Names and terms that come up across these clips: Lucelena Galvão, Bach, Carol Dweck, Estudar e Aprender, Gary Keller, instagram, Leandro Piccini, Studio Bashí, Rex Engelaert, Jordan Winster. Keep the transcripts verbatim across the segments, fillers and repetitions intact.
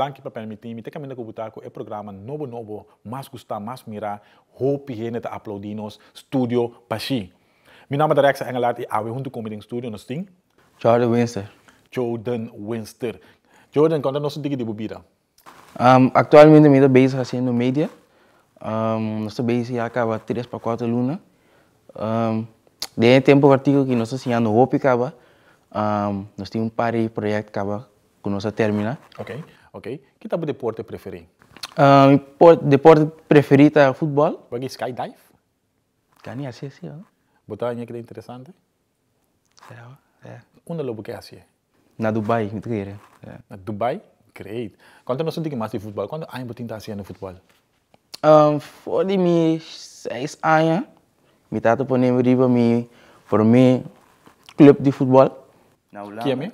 Danke para permitir me ter caminho com o Butaco. É programa novo novo, mais gostar, mais mirar. Hope que gente aplaudir nos estúdio Pachi. Meu nome é Rex Engelaert e eu junto com o meu estúdio nos tem Jordan Winster. Jordan Winster. Jordan, conta nos o que de bebida. Um, actualmente me estou assim no media. Um, nós estamos já acaba três para quatro lunas. Um, de tempo artigo que nós estamos no hope acaba. Um, nós temos um par de projetos acaba que nós termina. Ok, ok. Que tipo de deporte prefere? Um, deporte preferido é futebol. Porque skydive? Cani assim assim, ó. Botar que é interessante. É, é. Onde lobo que é assim? Na Dubai, me diga. Na Dubai? Great. Quanto nós estamos mais de futebol? Quando a gente está assim no futebol? Um, voor die me zes jaar, met dat op een manier me voor mijn club die voetbal. Kie me?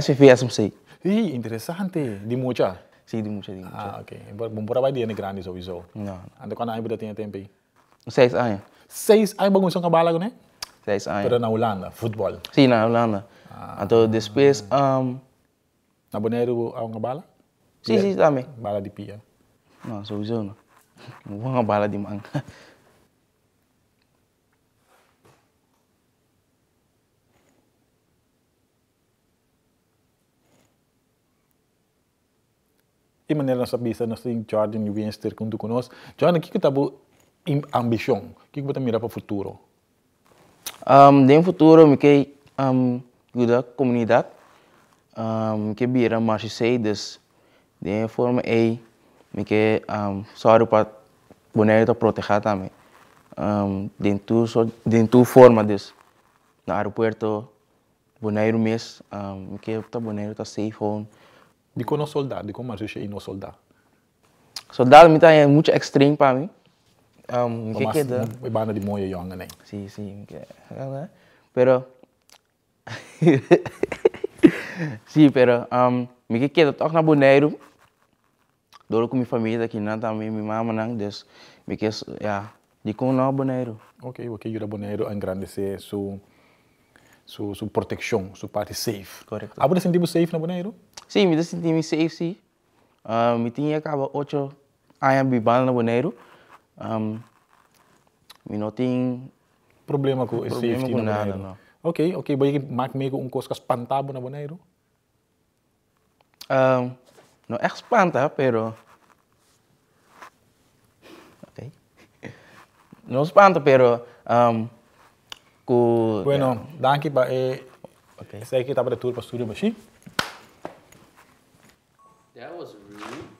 S V V S M C. Hi, interessante. Die mocha. Zie die mocha, die mocha. Ah, oké. Bumpora bij die ene grande sowieso. Ja. En dan kan hij bij dat in tempo. Zes jaar. Zes jaar begon zo'n kabala gone? Zes jaar. Voor naar Holanda voetbal. Zie naar Holanda. En toen de space. Naar beneden hoe aan kabala? Zie zie daarmee. Bala die pia. Não, sou eu não. Vou na bala de manga. E maneira nossa vista, nós temos Jordan Winster junto conosco. Jordan, o que que tá boa ambição? O que que você mira para o futuro? Um, de um futuro, me quer um, ajudar a comunidade, me quer virar mais cedas, de forma aí. Porque só para bonito proteger também dentro dentro forma disso no aeroporto bonito mês porque está bonito está safe home de como soldado de como a gente é no soldado soldado me está é muito extremo para mim porque que da é banda de moia young né sim sim pero sim pero porque que da toca na bonito Doro com minha família aqui não também minha mãe não des, porque já de como não boneiro. Ok, porque ajuda boneiro a engrandecer sua sua sua proteção, sua parte safe. Correto. Abre o sentimos safe na boneiro? Sim, me sentimos safe sim. Me tinha acaba oito anos vivendo na boneiro. Me não tem problema com safety na boneiro. Ok, ok, porque mac meio um coisa espantado na boneiro. Não é espanta, pero okay. Não espanta, pero um, co... Bueno, yeah. Danke para eh, okay. Sei que estava de tour para o estúdio, mas sim. That was rude.